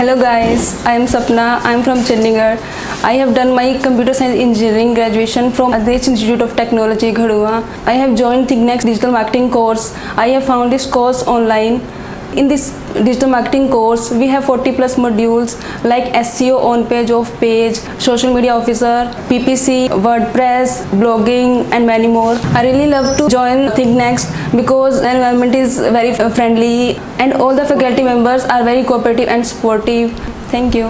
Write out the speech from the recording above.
Hello guys, I am Sapna. I am from Chandigarh. I have done my computer science engineering graduation from Adesh Institute of Technology, Gharuwa. I have joined ThinkNEXT Digital Marketing course. I have found this course online. In this digital marketing course, we have 40+ modules like SEO, on-page, off-page, social media officer, PPC, WordPress, blogging, and many more. I really love to join ThinkNEXT because the environment is very friendly and all the faculty members are very cooperative and supportive. Thank you.